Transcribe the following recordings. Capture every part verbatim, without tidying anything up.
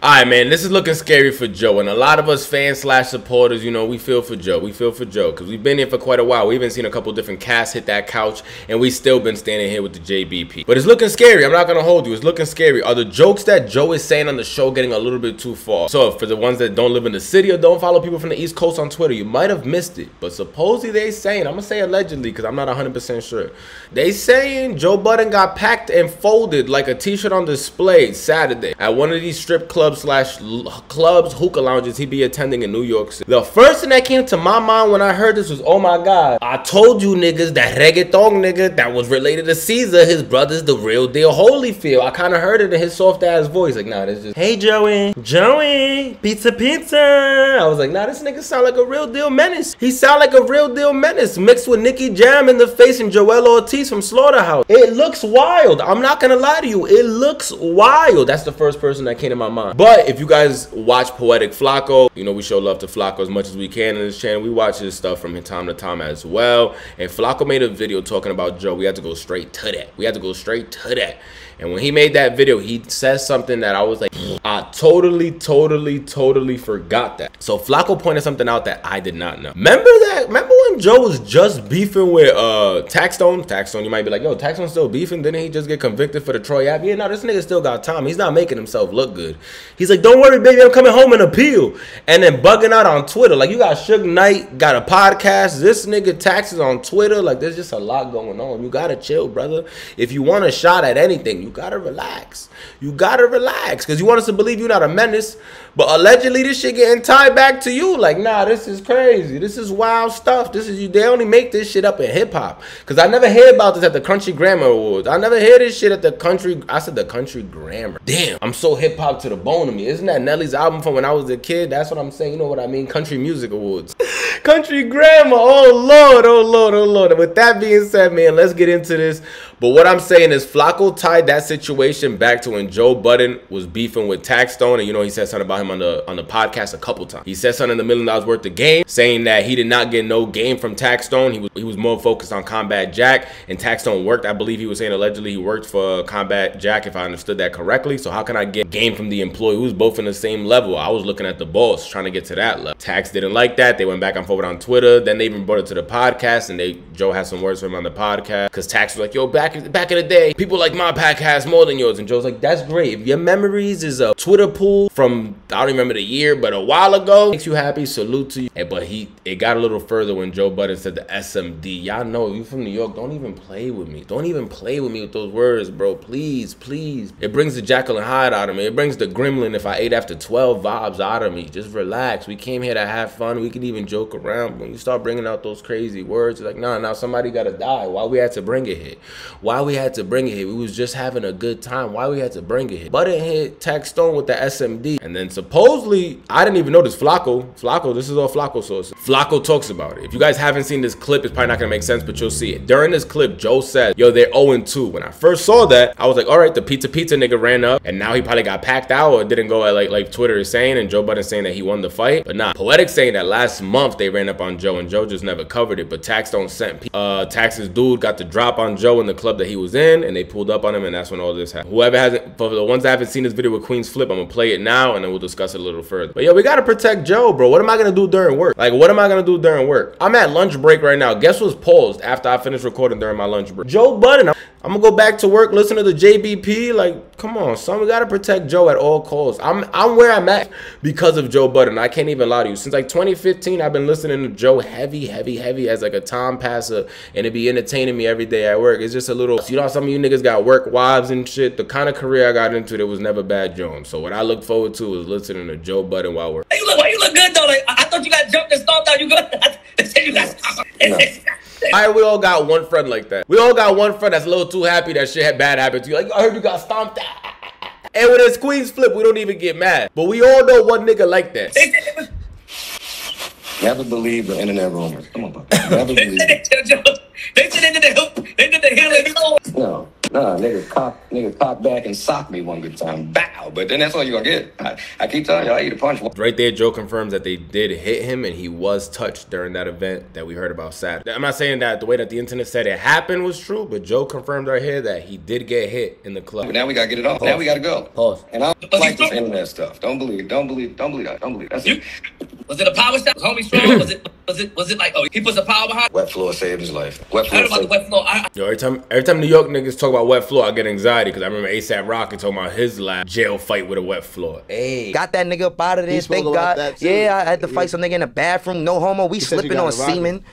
Alright, man, this is looking scary for Joe, and a lot of us fans slash supporters, you know, we feel for Joe. We feel for Joe, because we've been here for quite a while. We even seen a couple different casts hit that couch, and we still been standing here with the J B P. But it's looking scary. I'm not going to hold you. It's looking scary. Are the jokes that Joe is saying on the show getting a little bit too far? So, for the ones that don't live in the city or don't follow people from the East Coast on Twitter, you might have missed it. But supposedly they saying, I'm going to say allegedly, because I'm not one hundred percent sure. They saying Joe Budden got packed and folded like a t-shirt on display Saturday at one of these strip clubs slash clubs, hookah lounges he'd be attending in New York City. The first thing that came to my mind when I heard this was, oh my God, I told you niggas that reggaeton nigga that was related to Caesar, his brother's the real deal Holyfield. I kind of heard it in his soft ass voice. Like, nah, that's just, hey, Joey, Joey, pizza, pizza. I was like, nah, this nigga sound like a real deal menace. He sound like a real deal menace mixed with Nicky Jam in the face and Joel Ortiz from Slaughterhouse. It looks wild. I'm not going to lie to you. It looks wild. That's the first person that came to my mind. But if you guys watch Poetic Flacco, you know we show love to Flacco as much as we can in this channel. We watch his stuff from time to time as well. And Flacco made a video talking about Joe. We had to go straight to that. We had to go straight to that. And when he made that video, he says something that I was like, I totally, totally, totally forgot that. So Flacco pointed something out that I did not know. Remember that? Remember when Joe was just beefing with uh, Taxstone? Taxstone, you might be like, yo, Taxstone's still beefing? Didn't he just get convicted for the Troy App? Yeah, no, this nigga still got time. He's not making himself look good. He's like, don't worry, baby, I'm coming home and appeal. And then bugging out on Twitter. Like, you got Suge Knight, got a podcast. This nigga Taxes on Twitter. Like, there's just a lot going on. You got to chill, brother. If you want a shot at anything, you got to relax. You got to relax. Because you want us to believe you're not a menace. But allegedly, this shit getting tied back to you. Like, nah, this is crazy. This is wild stuff. This is, you. They only make this shit up in hip-hop. Because I never hear about this at the Country Grammar Awards. I never hear this shit at the Country. I said the Country Grammar. Damn, I'm so hip-hop to the bone to me. Isn't that Nelly's album from when I was a kid? That's what I'm saying. You know what I mean? Country Music Awards. Country Grammar. Oh, Lord. Oh, Lord. Oh, Lord. With that being said, man, let's get into this. But what I'm saying is Flacco tied that situation back to when Joe Budden was beefing with Taxstone. And, you know, he said something about him on the on the podcast a couple times. He said something in the Million Dollars Worth of Game, saying that he did not get no game from Taxstone. He was, he was more focused on Combat Jack. And Taxstone worked. I believe he was saying allegedly he worked for Combat Jack, if I understood that correctly. So how can I get game from the employee? We was both in the same level. I was looking at the boss, trying to get to that level. Tax didn't like that. They went back and forth on Twitter. Then they even brought it to the podcast, and they Joe had some words for him on the podcast because Tax was like, "Yo, back back in the day, people like my pack has more than yours." And Joe's like, "That's great. If your memories is a Twitter pool from I don't remember the year, but a while ago, makes you happy. Salute to you." And, but he it got a little further when Joe Budden said the S M D. Y'all know if you from New York, don't even play with me. Don't even play with me with those words, bro. Please, please. It brings the Jekyll and Hyde out of me. It brings the gremlin. If I ate after twelve vibes out of me, just relax. We came here to have fun. We can even joke around. When you start bringing out those crazy words, like, nah, now somebody gotta die. Why we had to bring it here? Why we had to bring it here? We was just having a good time. Why we had to bring it here? Budden hit Taxstone with the S M D, and then supposedly, I didn't even notice Flacco. Flacco, this is all Flacco sources. Flacco talks about it. If you guys haven't seen this clip, it's probably not gonna make sense, but you'll see it. During this clip, Joe said, "Yo, they're zero and two." When I first saw that, I was like, all right, the pizza pizza nigga ran up, and now he probably got packed out or did. And go at like like Twitter is saying, and Joe Budden saying that he won the fight, but nah. Poetic saying that last month they ran up on Joe, and Joe just never covered it. But Taxstone sent uh Tax's dude got the drop on Joe in the club that he was in, and they pulled up on him, and that's when all this happened. Whoever hasn't, for the ones that haven't seen this video with Queenzflip, I'm gonna play it now, and then we'll discuss it a little further. But yo, we gotta protect Joe, bro. What am I gonna do during work? Like, what am I gonna do during work? I'm at lunch break right now. Guess what's paused after I finish recording during my lunch break? Joe Budden. I'm, I'm gonna go back to work, listen to the J B P. Like, come on, son. We gotta protect Joe at all costs. I'm I'm where I'm at because of Joe Budden. I can't even lie to you. Since like twenty fifteen, I've been listening to Joe heavy, heavy, heavy as like a time passer, and it be entertaining me every day at work. It's just a little, you know, some of you niggas got work wives and shit. The kind of career I got into, there was never bad Jones. So what I look forward to is listening to Joe Budden while working. Hey, you look, you look good though. Like, I, I thought you got jumped and stomped out. You good? They said you got stomped. Alright, we all got one friend like that. We all got one friend that's a little too happy that shit had bad happened to you. Like, I heard you got stomped out. And when it's Queenzflip, we don't even get mad. But we all know one nigga like that. Never believe the internet rumors. Come on, bro. Never believe it. They did the hill. They did the hill. No. Nah, nigga cock, nigga cock back and sock me one good time. Bow. But then that's all you're gonna get. I, I keep telling you, I eat a punch. Right there, Joe confirms that they did hit him and he was touched during that event that we heard about Saturday. I'm not saying that the way that the internet said it happened was true, but Joe confirmed right here that he did get hit in the club. But now we gotta get it off. Pause. Now we gotta go. Pause. And I don't like this internet stuff. Don't believe it. Don't believe it. Don't believe it. Don't believe it. That's it. Was it a power shot? Was homie strong? Was it? Was it? Was it like? Oh, he puts the power behind. Wet floor saved his life. Wet floor. I heard about the wet floor. I, I Yo, every time, every time New York niggas talk about wet floor, I get anxiety because I remember A$AP Rocky talking about his last jail fight with a wet floor. Hey, got that nigga up out of there. Thank God. Yeah, I had to fight yeah. some nigga in the bathroom. No homo. We he slipping on semen.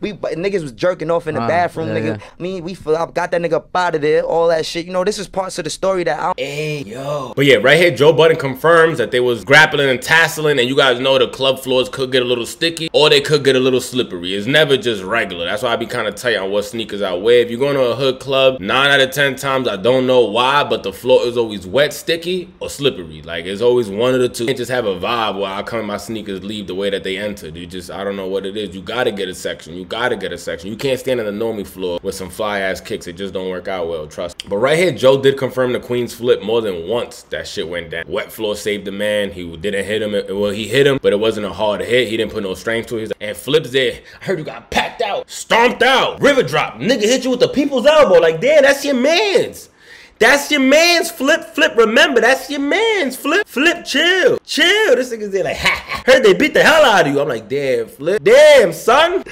we niggas was jerking off in the uh, bathroom, yeah, nigga. Yeah. I mean, we I got that nigga up out of there. All that shit. You know, this is parts of the story that I. Hey, yo. But yeah, right here, Joe Budden confirms that they was grappling and tasseling, and you guys know the club floors could get a little sticky or they could get a little slippery. It's never just regular. That's why I be kind of tight on what sneakers I wear. If you're going to a hood club, nine out of ten times, I don't know why, but the floor is always wet, sticky, or slippery. Like, it's always one of the two. You can't just have a vibe where I come my sneakers leave the way that they entered. You just, I don't know what it is. You got to get a section. You got to get a section. You can't stand on the normie floor with some fly-ass kicks. It just don't work out well, trust me. But right here, Joe did confirm the Queenzflip more than once that shit went down. Wet floor saved the man. He didn't hit him. Well, he hit him, but it wasn't a hard hit. He didn't put no strength to it. And Flip's there. I heard you got packed out, stomped out, river drop. Nigga hit you with the people's elbow. Like, damn, that's your man's. That's your man's, Flip. Flip, remember, that's your man's, Flip. Flip, chill. Chill. This nigga's there like, ha, ha. Heard they beat the hell out of you. I'm like, damn, Flip. Damn, son.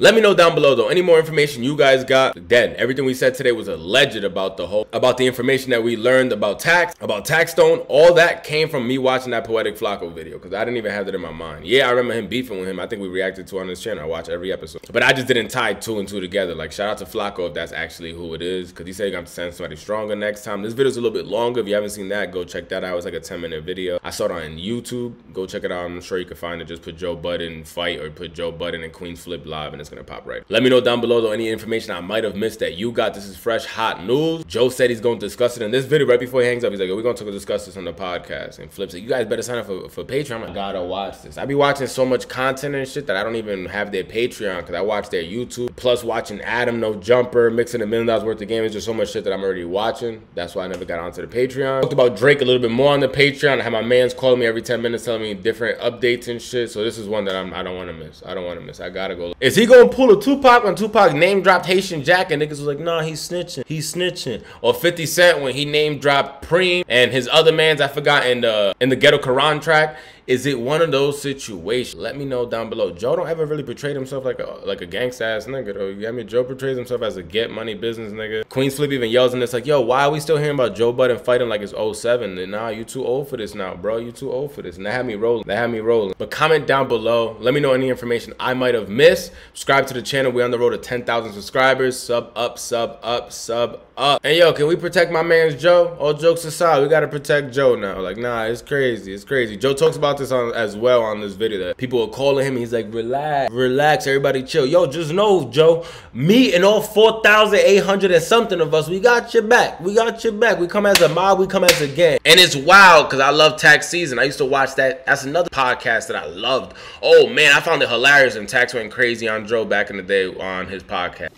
Let me know down below, though, any more information you guys got. Again, everything we said today was alleged about the whole, about the information that we learned about Tax, about Taxstone. All that came from me watching that Poetic Flacco video because I didn't even have that in my mind. Yeah, I remember him beefing with him. I think we reacted to it on this channel. I watch every episode. But I just didn't tie two and two together. Like, shout out to Flacco if that's actually who it is because he said I'm sending somebody stronger next time. This video's a little bit longer. If you haven't seen that, go check that out. It's like a ten-minute video. I saw it on YouTube. Go check it out. I'm sure you can find it. Just put Joe Budden fight or put Joe Budden and Queenzflip live and it's gonna pop right. Let me know down below though any information I might have missed that you got. This is fresh hot news. Joe said he's gonna discuss it in this video right before he hangs up. He's like, we're gonna talk discuss this on the podcast. And Flip said, you guys better sign up for, for Patreon. I gotta watch this. I be watching so much content and shit that I don't even have their Patreon because I watch their YouTube. Plus watching Adam No Jumper mixing a million dollars worth of game. It's just so much shit that I'm already watching. That's why I never got onto the Patreon. Talked about Drake a little bit more on the Patreon. I had my man's calling me every ten minutes telling me different updates and shit. So this is one that I'm, I don't want to miss. I don't want to miss. I gotta go. Is he gonna pull a Tupac when Tupac name dropped Haitian Jack and niggas was like, nah, he's snitching, he's snitching? Or fifty Cent when he name dropped Preem and his other man's, I forgot, in the in the Ghetto Quran track. Is it one of those situations? Let me know down below. Joe don't ever really portray himself like a like a gangsta ass nigga though. You got me? Joe portrays himself as a get money business nigga. Queenzflip even yells in this like, yo, why are we still hearing about Joe Budden fighting like it's oh seven? And nah, you too old for this now, bro. You too old for this. And that had me rolling. That had me rolling. But comment down below. Let me know any information I might have missed. Subscribe to the channel. We're on the road to ten thousand subscribers. Sub up, sub up, sub up. And yo, can we protect my man's Joe? All jokes aside, we gotta protect Joe now. Like, nah, it's crazy. It's crazy. Joe talks about this on as well on this video that people are calling him and he's like, relax, relax, everybody chill. Yo, just know, Joe, me and all four thousand eight hundred and something of us, we got your back. We got your back. We come as a mob, we come as a gang. And it's wild because I love Tax Season. I used to watch that. That's another podcast that I loved. Oh man, I found it hilarious and Tax went crazy on Joe back in the day on his podcast.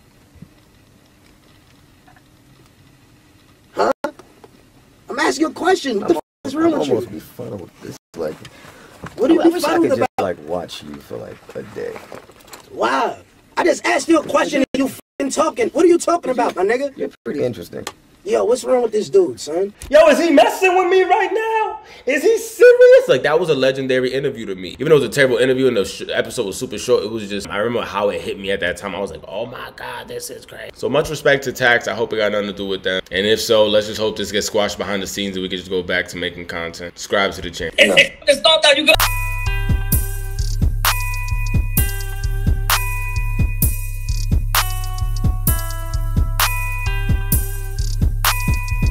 Huh? I'm asking a question. What the f is wrong with you? I'm almost be fun with this. Like, what do you I wish I could about? Just like watch you for like a day. Wow, I just asked you a question and you fucking talking. What are you talking about, my nigga? You're pretty interesting. Yo, what's wrong with this dude, son? Yo, is he messing with me right now? Is he serious? Like, that was a legendary interview to me. Even though it was a terrible interview and the sh episode was super short, it was just, I remember how it hit me at that time. I was like, oh my God, this is crazy. So much respect to Tax. I hope it got nothing to do with them. And if so, let's just hope this gets squashed behind the scenes and we can just go back to making content. Subscribe to the channel. It's, it's, it's not that you got